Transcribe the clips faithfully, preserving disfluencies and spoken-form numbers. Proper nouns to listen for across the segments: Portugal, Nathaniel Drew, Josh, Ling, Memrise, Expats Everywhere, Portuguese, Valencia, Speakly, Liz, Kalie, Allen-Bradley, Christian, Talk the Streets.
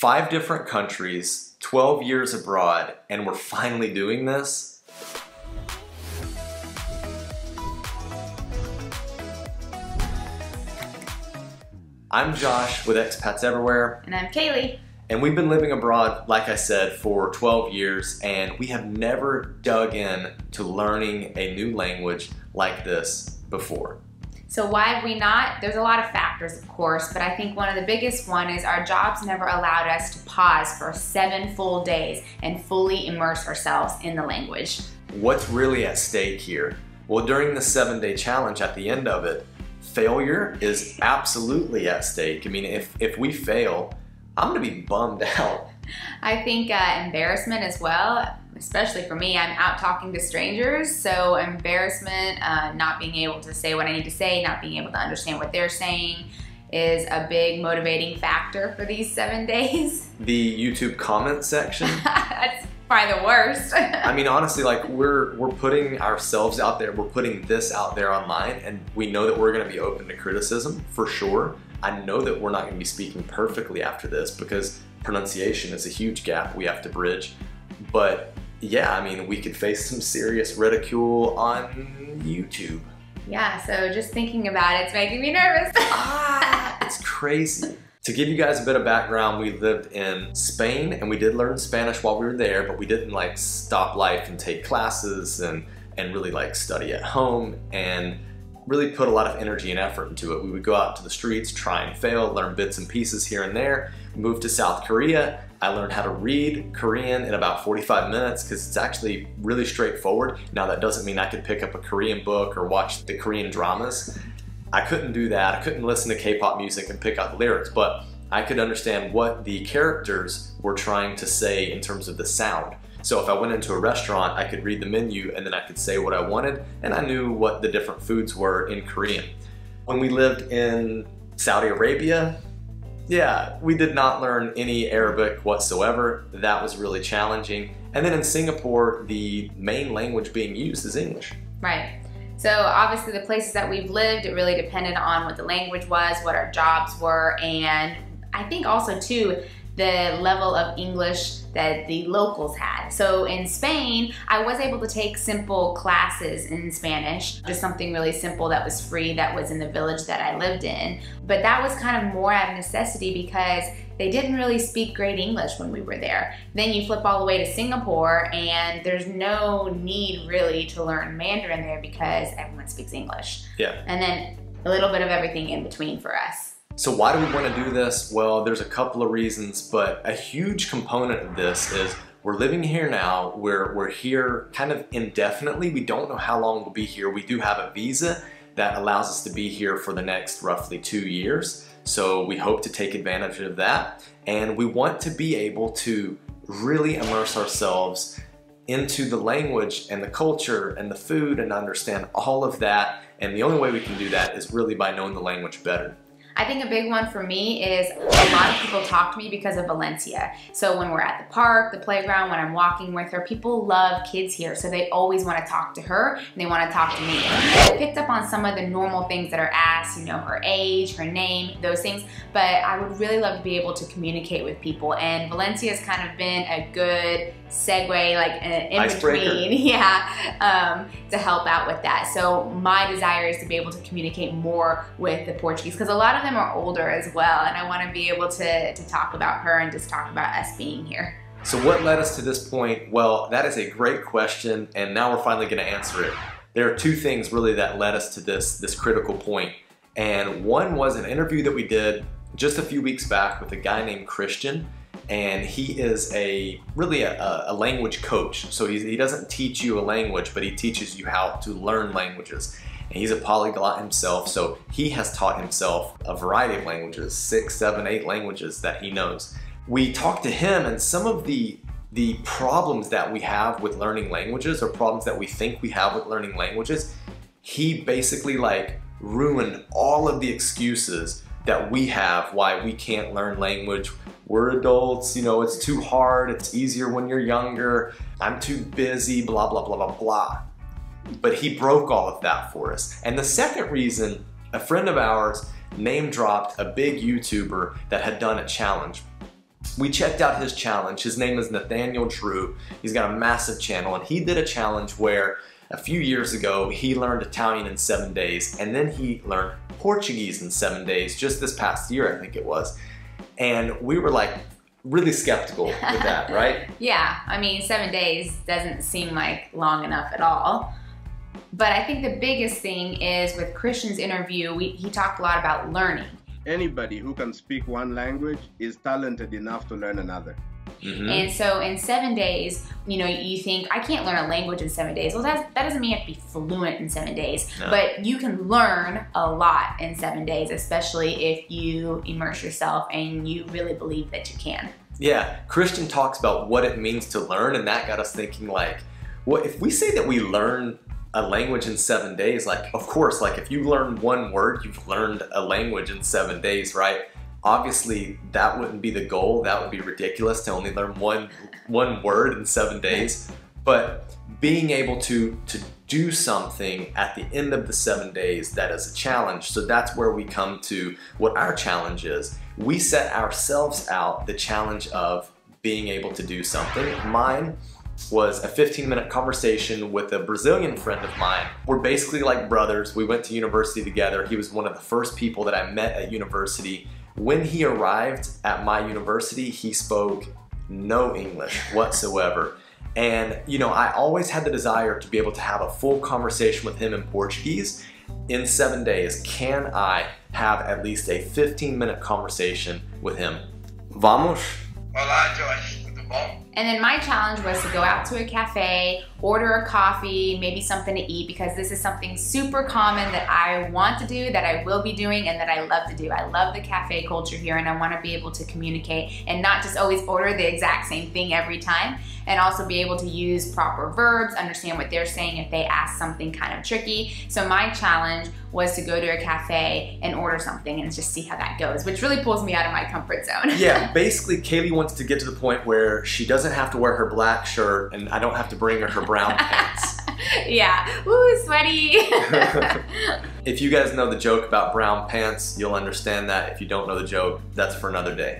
five different countries, twelve years abroad, and we're finally doing this? I'm Josh with Expats Everywhere. And I'm Kalie. And we've been living abroad, like I said, for twelve years, and we have never dug in to learning a new language like this before. So why have we not? There's a lot of factors, of course, but I think one of the biggest one is our jobs never allowed us to pause for seven full days and fully immerse ourselves in the language. What's really at stake here? Well, during the seven-day challenge, at the end of it, failure is absolutely at stake. I mean, if, if we fail, I'm gonna be bummed out. I think uh, embarrassment as well. Especially for me, I'm out talking to strangers, so embarrassment, uh, not being able to say what I need to say, not being able to understand what they're saying is a big motivating factor for these seven days. The YouTube comment section. That's probably the worst. I mean, honestly, like we're, we're putting ourselves out there, we're putting this out there online, and we know that we're gonna be open to criticism, for sure. I know that we're not gonna be speaking perfectly after this because pronunciation is a huge gap we have to bridge, but yeah, I mean, we could face some serious ridicule on YouTube. Yeah, so just thinking about it, it's making me nervous. Ah, it's crazy. To give you guys a bit of background, we lived in Spain and we did learn Spanish while we were there, but we didn't like stop life and take classes and, and really like study at home and really put a lot of energy and effort into it. We would go out to the streets, try and fail, learn bits and pieces here and there. Moved to South Korea. I learned how to read Korean in about forty-five minutes because it's actually really straightforward. Now that doesn't mean I could pick up a Korean book or watch the Korean dramas. I couldn't do that. I couldn't listen to K-pop music and pick out the lyrics, but I could understand what the characters were trying to say in terms of the sound. So if I went into a restaurant, I could read the menu and then I could say what I wanted, and I knew what the different foods were in Korean. When we lived in Saudi Arabia, yeah, we did not learn any Arabic whatsoever. That was really challenging. And then in Singapore, the main language being used is English. Right. So obviously the places that we've lived, it really depended on what the language was, what our jobs were, and I think also too, the level of English that the locals had. So in Spain, I was able to take simple classes in Spanish, just something really simple that was free that was in the village that I lived in. But that was kind of more out of necessity because they didn't really speak great English when we were there. Then you flip all the way to Singapore and there's no need really to learn Mandarin there because everyone speaks English. Yeah. And then a little bit of everything in between for us. So why do we want to do this? Well, there's a couple of reasons, but a huge component of this is we're living here now, we're, we're here kind of indefinitely. We don't know how long we'll be here. We do have a visa that allows us to be here for the next roughly two years. So we hope to take advantage of that. And we want to be able to really immerse ourselves into the language and the culture and the food and understand all of that. And the only way we can do that is really by knowing the language better. I think a big one for me is a lot of people talk to me because of Valencia. So when we're at the park, the playground, when I'm walking with her, people love kids here. So they always want to talk to her and they want to talk to me. I picked up on some of the normal things that are asked, you know, her age, her name, those things. But I would really love to be able to communicate with people. And Valencia has kind of been a good segue, like an in between, yeah, um, to help out with that. So my desire is to be able to communicate more with the Portuguese because a lot of of them are older as well, and I want to be able to, to talk about her and just talk about us being here. So what led us to this point? Well, that is a great question, and now we're finally going to answer it. There are two things really that led us to this, this critical point, and one was an interview that we did just a few weeks back with a guy named Christian, and he is a really a, a language coach. So he's, he doesn't teach you a language, but he teaches you how to learn languages. And he's a polyglot himself, so he has taught himself a variety of languages, six, seven, eight languages that he knows. We talked to him, and some of the, the problems that we have with learning languages, or problems that we think we have with learning languages, he basically like ruined all of the excuses that we have why we can't learn language. We're adults, you know, it's too hard, it's easier when you're younger, I'm too busy, blah, blah, blah, blah, blah. But he broke all of that for us. And the second reason, a friend of ours name dropped a big YouTuber that had done a challenge. we checked out his challenge. His name is Nathaniel Drew. He's got a massive channel, and he did a challenge where a few years ago he learned Italian in seven days, and then he learned Portuguese in seven days, just this past year, I think it was. And we were like really skeptical with that, right? Yeah, I mean, seven days doesn't seem like long enough at all. But I think the biggest thing is with Christian's interview, we, he talked a lot about learning. Anybody who can speak one language is talented enough to learn another. Mm-hmm. And so in seven days, you know, you think, I can't learn a language in seven days. Well, that's, that doesn't mean you have to be fluent in seven days, no. But you can learn a lot in seven days, especially if you immerse yourself and you really believe that you can. Yeah, Christian talks about what it means to learn, and that got us thinking like, well, if we say that we learn a language in seven days, like, of course, like if you learn one word, you've learned a language in seven days, right? Obviously, that wouldn't be the goal. That would be ridiculous to only learn one one word in seven days. But being able to, to do something at the end of the seven days, that is a challenge. So that's where we come to what our challenge is. We set ourselves out the challenge of being able to do something. Mine was a fifteen minute conversation with a Brazilian friend of mine. We're basically like brothers. We went to university together. He was one of the first people that I met at university. When he arrived at my university, he spoke no English whatsoever. And, you know, I always had the desire to be able to have a full conversation with him in Portuguese in seven days. Can I have at least a fifteen minute conversation with him? Vamos? Olá, Josh. Tudo bom? And then my challenge was to go out to a cafe, order a coffee, maybe something to eat, because this is something super common that I want to do, that I will be doing, and that I love to do. I love the cafe culture here, and I want to be able to communicate and not just always order the exact same thing every time, and also be able to use proper verbs, understand what they're saying if they ask something kind of tricky. So my challenge was to go to a cafe and order something and just see how that goes, which really pulls me out of my comfort zone. Yeah, basically Kalie wants to get to the point where she doesn't doesn't have to wear her black shirt, and I don't have to bring her her brown pants. Yeah, ooh, sweaty. If you guys know the joke about brown pants, you'll understand that. If you don't know the joke, that's for another day.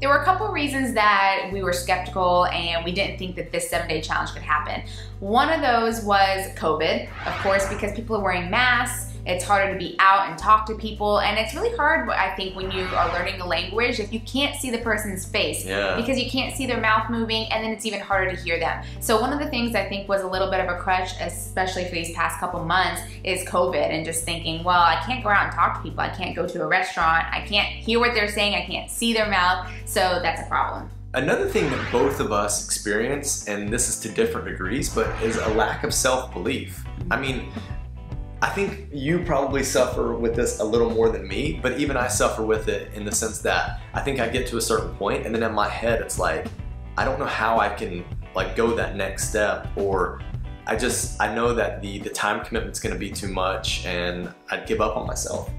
There were a couple reasons that we were skeptical and we didn't think that this seven day challenge could happen. One of those was COVID, of course, because people are wearing masks. It's harder to be out and talk to people, and it's really hard, I think, when you are learning a language if you can't see the person's face, yeah. Because you can't see their mouth moving, and then it's even harder to hear them. So one of the things I think was a little bit of a crutch, especially for these past couple months, is COVID, and just thinking, well, I can't go out and talk to people. I can't go to a restaurant. I can't hear what they're saying. I can't see their mouth. So that's a problem. Another thing that both of us experience, and this is to different degrees, but is a lack of self-belief. I mean, I think you probably suffer with this a little more than me, but even I suffer with it in the sense that I think I get to a certain point and then in my head it's like, I don't know how I can like go that next step, or I just, I know that the, the time commitment's gonna be too much and I'd give up on myself.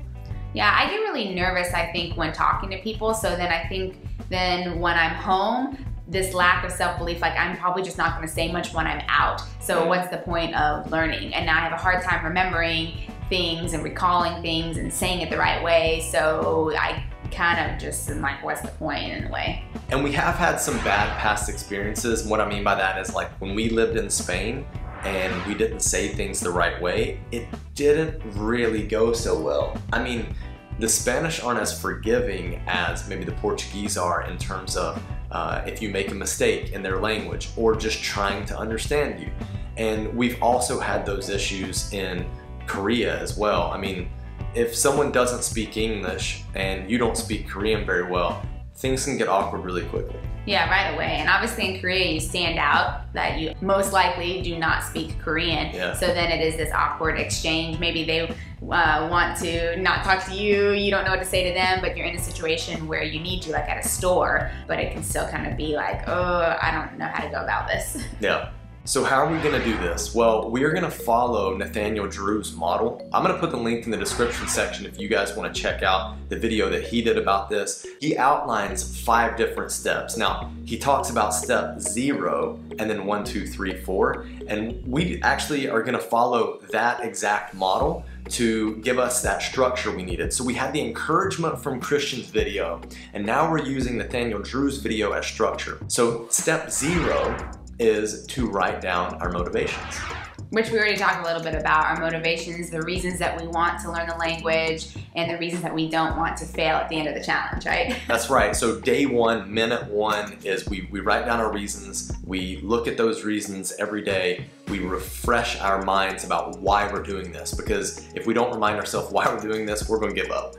Yeah, I get really nervous, I think, when talking to people, so then I think then when I'm home, this lack of self-belief, like I'm probably just not gonna say much when I'm out. So what's the point of learning? And now I have a hard time remembering things and recalling things and saying it the right way. So I kind of just am like, what's the point in a way? And we have had some bad past experiences. What I mean by that is like when we lived in Spain and we didn't say things the right way, it didn't really go so well. I mean, the Spanish aren't as forgiving as maybe the Portuguese are in terms of uh, if you make a mistake in their language or just trying to understand you. And we've also had those issues in Korea as well. I mean, if someone doesn't speak English and you don't speak Korean very well, things can get awkward really quickly. Yeah, right away. And obviously in Korea, you stand out that you most likely do not speak Korean. Yeah. So then it is this awkward exchange. Maybe they uh, want to not talk to you. You don't know what to say to them, but you're in a situation where you need to, like at a store, but it can still kind of be like, oh, I don't know how to go about this. Yeah. So how are we gonna do this? Well, we are gonna follow Nathaniel Drew's model. I'm gonna put the link in the description section if you guys wanna check out the video that he did about this. He outlines five different steps. Now, he talks about step zero and then one, two, three, four, and we actually are gonna follow that exact model, to give us that structure we needed. So we had the encouragement from Christian's video, and now we're using Nathaniel Drew's video as structure. So step zero is to write down our motivations, which we already talked a little bit about, our motivations, the reasons that we want to learn the language, and the reasons that we don't want to fail at the end of the challenge, right? That's right. So day one, minute one, is we, we write down our reasons, we look at those reasons every day, we refresh our minds about why we're doing this, because if we don't remind ourselves why we're doing this, we're gonna give up.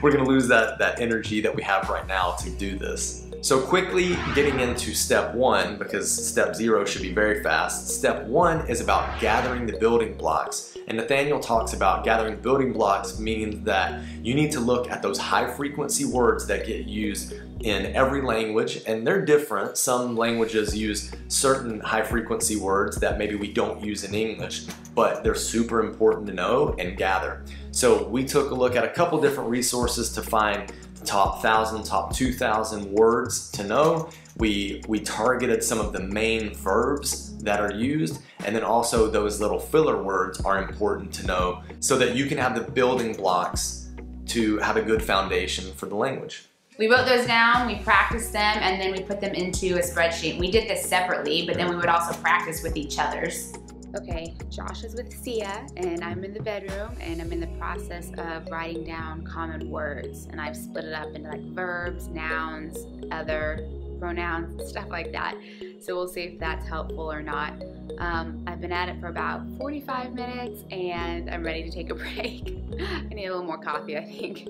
We're gonna lose that, that energy that we have right now to do this. So quickly getting into step one, because step zero should be very fast. Step one is about gathering the building blocks. And Nathaniel talks about gathering building blocks means that you need to look at those high frequency words that get used in every language, and they're different. Some languages use certain high frequency words that maybe we don't use in English, but they're super important to know and gather. So we took a look at a couple different resources to find top one thousand, top two thousand words to know. We, we targeted some of the main verbs that are used, and then also those little filler words are important to know so that you can have the building blocks to have a good foundation for the language. We wrote those down, we practiced them, and then we put them into a spreadsheet. We did this separately, but then we would also practice with each other's. Okay, Josh is with Sia, and I'm in the bedroom, and I'm in the process of writing down common words, and I've split it up into like verbs, nouns, other pronouns, stuff like that. So we'll see if that's helpful or not. Um, I've been at it for about forty-five minutes, and I'm ready to take a break. I need a little more coffee, I think.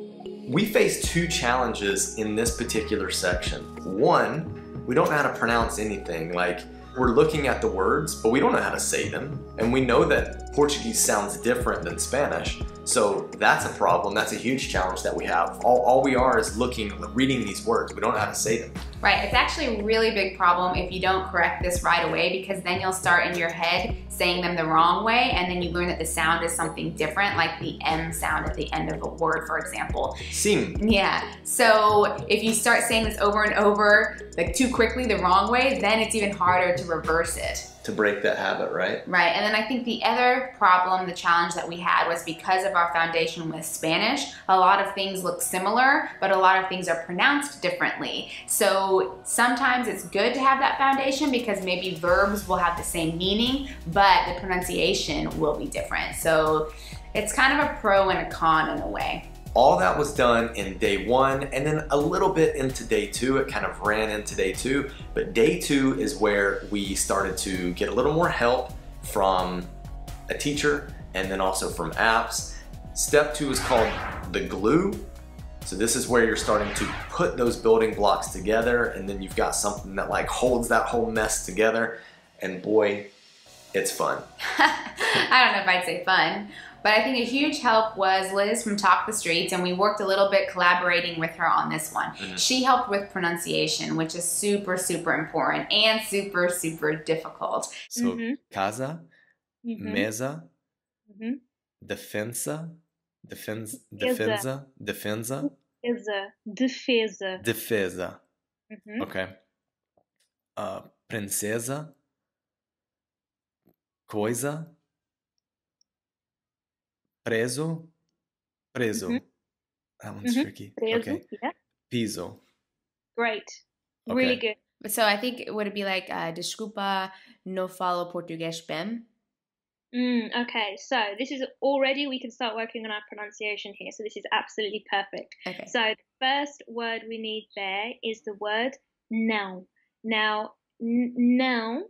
We faced two challenges in this particular section. One, we don't know how to pronounce anything. Like, we're looking at the words, but we don't know how to say them. And we know that Portuguese sounds different than Spanish. So that's a problem. That's a huge challenge that we have. All, all we are is looking, reading these words. We don't know how to say them. Right, it's actually a really big problem if you don't correct this right away, because then you'll start in your head saying them the wrong way, and then you learn that the sound is something different, like the M sound at the end of a word, for example. Sim. Yeah, so if you start saying this over and over, like too quickly the wrong way, then it's even harder to reverse it. To break that habit, right? Right, and then I think the other problem, the challenge that we had was because of our foundation with Spanish, a lot of things look similar, but a lot of things are pronounced differently. So sometimes it's good to have that foundation because maybe verbs will have the same meaning, but the pronunciation will be different. So it's kind of a pro and a con in a way. All that was done in day one, and then a little bit into day two. It kind of ran into day two, but day two is where we started to get a little more help from a teacher and then also from apps. Step two is called the glue. So this is where you're starting to put those building blocks together, and then you've got something that like holds that whole mess together, and boy, it's fun. I don't know if I'd say fun. But I think a huge help was Liz from Talk the Streets, and we worked a little bit collaborating with her on this one. Mm-hmm. She helped with pronunciation, which is super, super important and super, super difficult. So mm-hmm. casa, mm-hmm. mesa, mm-hmm. defensa, defensa, defensa, defensa, defesa, defesa. Mm-hmm. Okay. Uh, princesa, coisa. Preso, preso. Mm-hmm. That one's mm-hmm. tricky. Preso, okay. Yeah. Piso. Great. Okay. Really good. So I think it would be like, uh, desculpa, no falo português bem. Mm, okay, so this is already, we can start working on our pronunciation here. So this is absolutely perfect. Okay. So the first word we need there is the word não. Now, não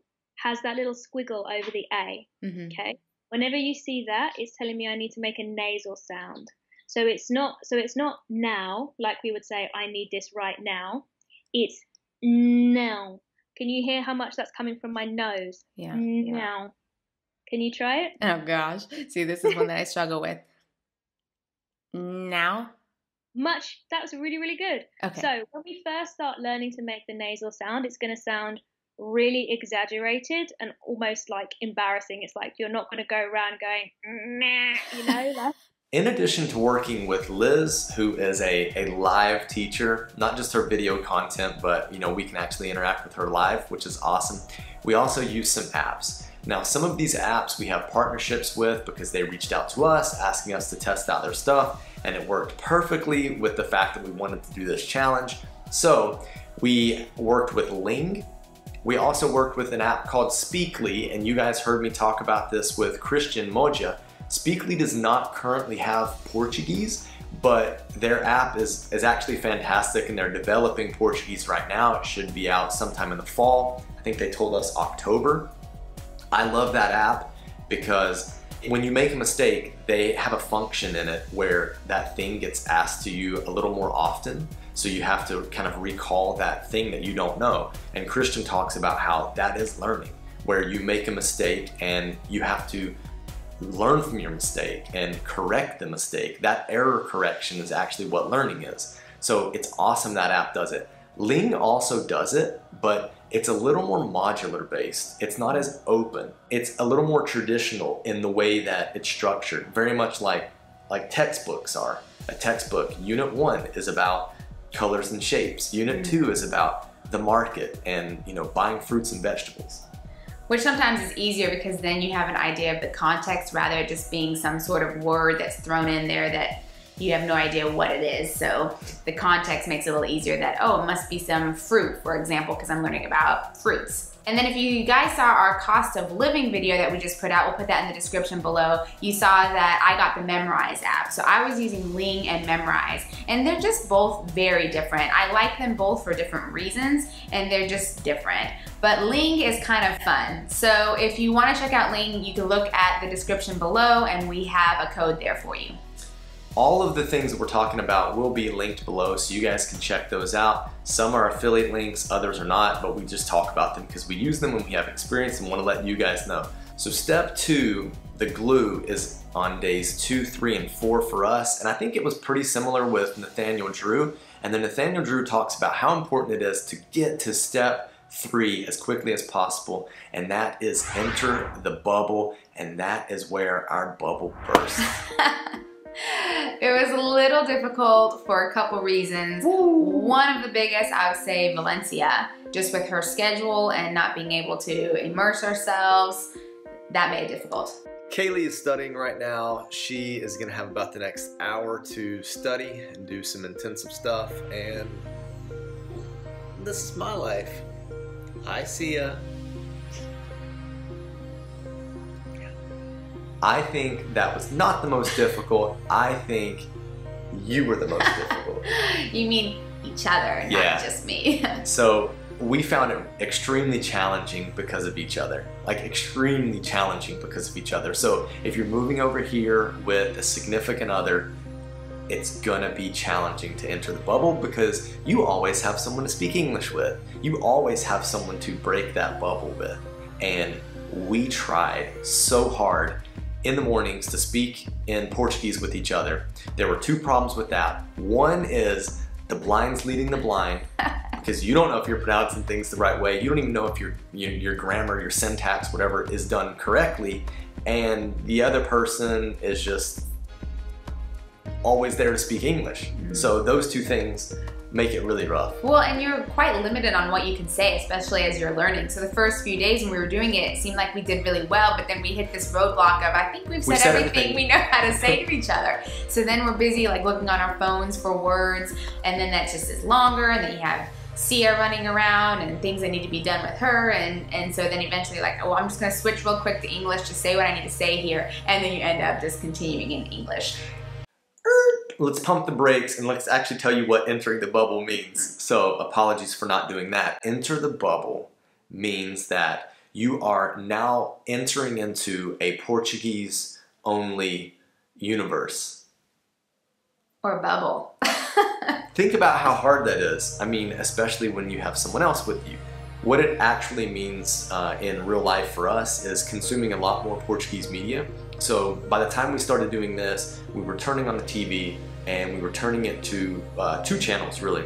has that little squiggle over the A. Mm-hmm. Okay. Whenever you see that, it's telling me I need to make a nasal sound. So it's not so it's not now, like we would say, I need this right now. It's now. Can you hear how much that's coming from my nose? Yeah. Now. Yeah. Can you try it? Oh, gosh. See, this is one that I struggle with. Now. Much. That was really, really good. Okay. So when we first start learning to make the nasal sound, it's going to sound really exaggerated and almost like embarrassing. It's like you're not going to go around going, nah, you know. That's in addition to working with Liz, who is a, a live teacher, not just her video content, but you know, we can actually interact with her live, which is awesome. We also use some apps. Now, some of these apps we have partnerships with because they reached out to us, asking us to test out their stuff, and it worked perfectly with the fact that we wanted to do this challenge. So we worked with Ling. We also worked with an app called Speakly, and you guys heard me talk about this with Christian Moja. Speakly does not currently have Portuguese, but their app is, is actually fantastic, and they're developing Portuguese right now. It should be out sometime in the fall. I think they told us October. I love that app because when you make a mistake, they have a function in it where that thing gets asked to you a little more often. So you have to kind of recall that thing that you don't know. And Christian talks about how that is learning, where you make a mistake and you have to learn from your mistake and correct the mistake. That error correction is actually what learning is. So it's awesome that app does it. Ling also does it, but it's a little more modular based. It's not as open. It's a little more traditional in the way that it's structured, very much like, like textbooks are. A textbook, unit one is about colors and shapes. Unit two is about the market and, you know, buying fruits and vegetables. Which sometimes is easier because then you have an idea of the context rather than just being some sort of word that's thrown in there that you have no idea what it is. So the context makes it a little easier that, oh, it must be some fruit, for example, because I'm learning about fruits. And then if you guys saw our cost of living video that we just put out, we'll put that in the description below, you saw that I got the Memrise app. So I was using Ling and Memrise, and they're just both very different. I like them both for different reasons, and they're just different. But Ling is kind of fun. So if you want to check out Ling, you can look at the description below, and we have a code there for you. All of the things that we're talking about will be linked below, so you guys can check those out. Some are affiliate links, others are not, but we just talk about them because we use them when we have experience and want to let you guys know. So step two, the glue, is on days two, three, and four for us, and I think it was pretty similar with Nathaniel Drew. And then Nathaniel Drew talks about how important it is to get to step three as quickly as possible, and that is enter the bubble, and that is where our bubble bursts. It was a little difficult for a couple reasons. Woo. One of the biggest, I would say, Valencia, just with her schedule and not being able to immerse ourselves, that made it difficult. Kalie is studying right now. She is gonna have about the next hour to study and do some intensive stuff, and this is my life. I see ya. I think that was not the most difficult. I think you were the most difficult. You mean each other, yeah. Not just me. So we found it extremely challenging because of each other. Like extremely challenging because of each other. So if you're moving over here with a significant other, it's gonna be challenging to enter the bubble because you always have someone to speak English with. You always have someone to break that bubble with. And we tried so hard in the mornings to speak in Portuguese with each other. There were two problems with that. One is the blind's leading the blind, because you don't know if you're pronouncing things the right way. You don't even know if your, your, your grammar, your syntax, whatever is done correctly. And the other person is just always there to speak English. Mm-hmm. So those two things make it really rough. Well, and you're quite limited on what you can say, especially as you're learning. So the first few days when we were doing it, it seemed like we did really well, but then we hit this roadblock of, I think we've said, we said everything, everything we know how to say to each other. So then we're busy like looking on our phones for words, and then that just is longer, and then you have Sia running around and things that need to be done with her, and, and so then eventually like, oh, I'm just gonna switch real quick to English to say what I need to say here, and then you end up just continuing in English. Let's pump the brakes and let's actually tell you what entering the bubble means. So apologies for not doing that. Enter the bubble means that you are now entering into a Portuguese only universe. Or bubble. Think about how hard that is. I mean, especially when you have someone else with you. What it actually means uh, in real life for us is consuming a lot more Portuguese media. So by the time we started doing this, we were turning on the T V and we were turning it to uh, two channels, really.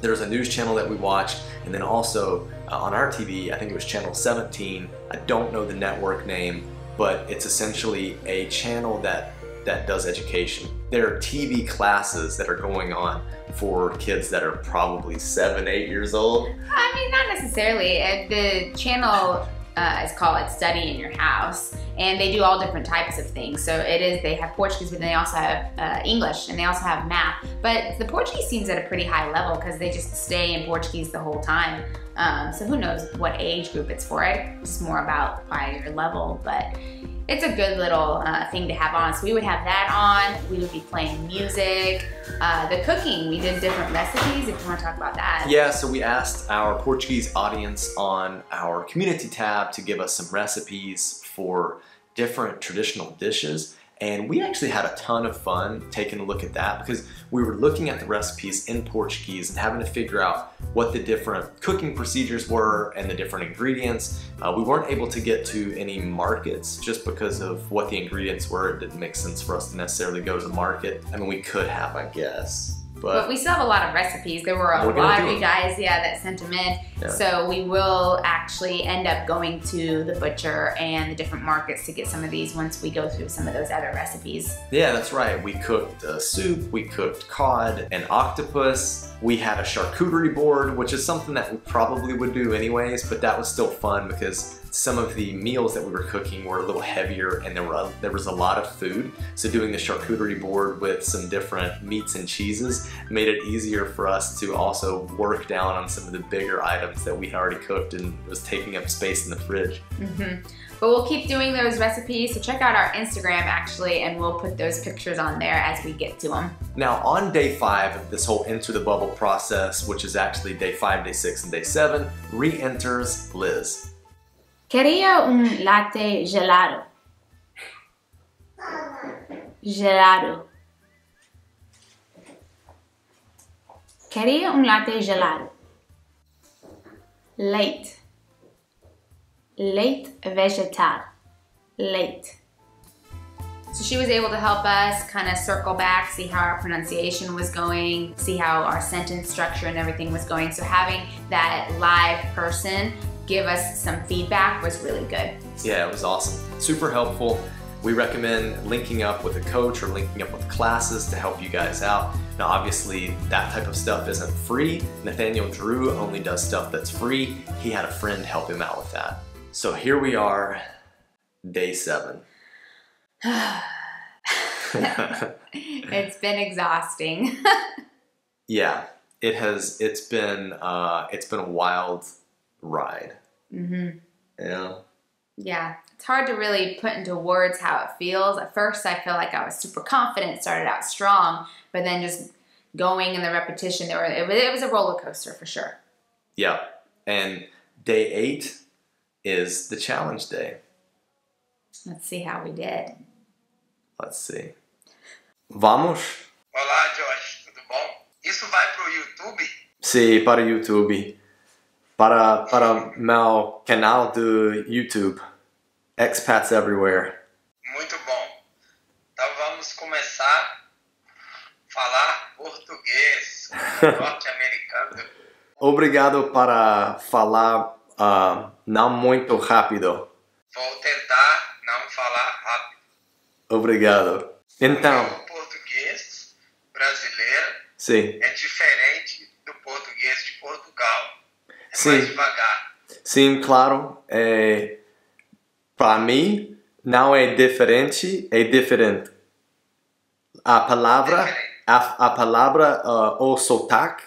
There was a news channel that we watched, and then also uh, on our T V, I think it was channel seventeen. I don't know the network name, but it's essentially a channel that, that does education. There are T V classes that are going on for kids that are probably seven, eight years old. I mean, not necessarily. The channel uh, it's called like study in your house, and they do all different types of things. So it is, they have Portuguese, but then they also have uh, English, and they also have math. But the Portuguese seems at a pretty high level because they just stay in Portuguese the whole time. Um, so who knows what age group it's for. It's more about by your level, but it's a good little uh, thing to have on. So we would have that on. We would be playing music. Uh, the cooking, we did different recipes, if you want to talk about that. Yeah, so we asked our Portuguese audience on our community tab to give us some recipes for different traditional dishes. And we actually had a ton of fun taking a look at that because we were looking at the recipes in Portuguese and having to figure out what the different cooking procedures were and the different ingredients. Uh, we weren't able to get to any markets just because of what the ingredients were. It didn't make sense for us to necessarily go to the market. I mean, we could have, I guess. But, but we still have a lot of recipes. There were a lot of you guys, yeah, that sent them in. Yeah. So we will actually end up going to the butcher and the different markets to get some of these once we go through some of those other recipes. Yeah, that's right. We cooked uh, soup, we cooked cod and octopus. We had a charcuterie board, which is something that we probably would do anyways, but that was still fun because some of the meals that we were cooking were a little heavier and there, were, there was a lot of food. So doing the charcuterie board with some different meats and cheeses made it easier for us to also work down on some of the bigger items that we had already cooked and was taking up space in the fridge. Mm-hmm. But we'll keep doing those recipes, so check out our Instagram actually, and we'll put those pictures on there as we get to them. Now on day five of this whole enter the bubble process, which is actually day five, day six, and day seven, re-enters Liz. Quería un latte gelado. Gelado. Quería un latte gelado. Late. Late vegetal. Late. So she was able to help us kind of circle back, see how our pronunciation was going, see how our sentence structure and everything was going. So having that live person give us some feedback was really good. Yeah, it was awesome. Super helpful. We recommend linking up with a coach or linking up with classes to help you guys out. Now, obviously, that type of stuff isn't free. Nathaniel Drew only does stuff that's free. He had a friend help him out with that. So here we are, day seven. It's been exhausting. Yeah, it has. It's been. Uh, it's been a wild ride. Mm-hmm. Yeah. Yeah, it's hard to really put into words how it feels. At first, I feel like I was super confident, started out strong, but then just going in the repetition, there were, it, it was a roller coaster for sure. Yeah, and day eight is the challenge day. Let's see how we did. Let's see. Vamos? Olá, Josh. Tudo bom? Isso vai pro YouTube? Sim, para o YouTube. Para, para meu canal do YouTube, Expats Everywhere. Muito bom. Então vamos começar a falar português norte-americano. Obrigado para falar uh, não muito rápido. Vou tentar não falar rápido. Obrigado. Então, o português brasileiro sim. É diferente do português de Portugal. Sim, sim, claro. É, para mim, não é diferente, é diferente. A palavra, a, a palavra, uh, o sotaque,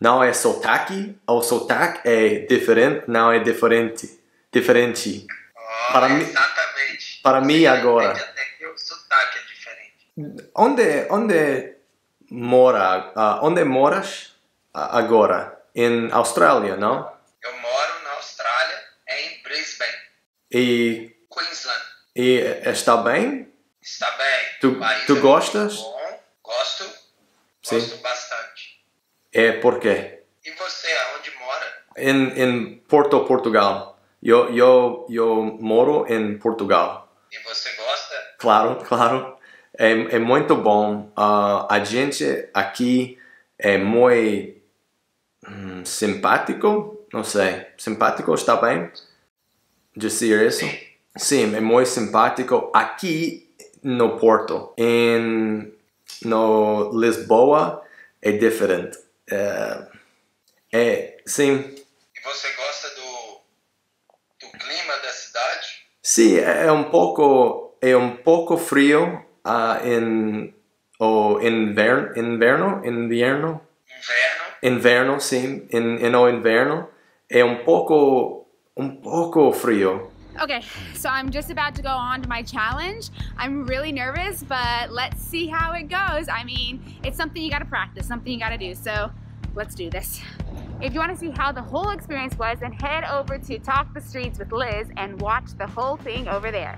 não é sotaque, o sotaque é diferente, não é diferente. Diferente. Oh, para exatamente. Mi, para Você mim agora. Até que o sotaque é diferente. Onde, onde, mora, uh, onde moras agora? Em Austrália, não? Eu moro na Austrália, em Brisbane. E... Queensland. E está bem? Está bem. Tu, tu gostas? Bom. Gosto. Sim. Gosto bastante. É por quê? E você, aonde mora? Em, em Porto, Portugal. Eu, eu, eu moro em Portugal. E você gosta? Claro, claro. É, é muito bom. Uh, a gente aqui é muito... simpático, não sei. Simpático está bem? Dizer isso? Sim, é muito simpático aqui no Porto. Em no Lisboa é diferente. É, é sim. E você gosta do, do clima da Sì, è un poco, è un poco frio uh, in o oh, inverno, inverno, inverno, inverno, sì, in, in oh, inverno, è un poco, un poco frio. Okay, so I'm just about to go on to my challenge. I'm really nervous, but let's see how it goes. I mean, it's something you gotta practice, something you gotta do, so let's do this. If you wanna see how the whole experience was, then head over to Talk the Streets with Liz and watch the whole thing over there.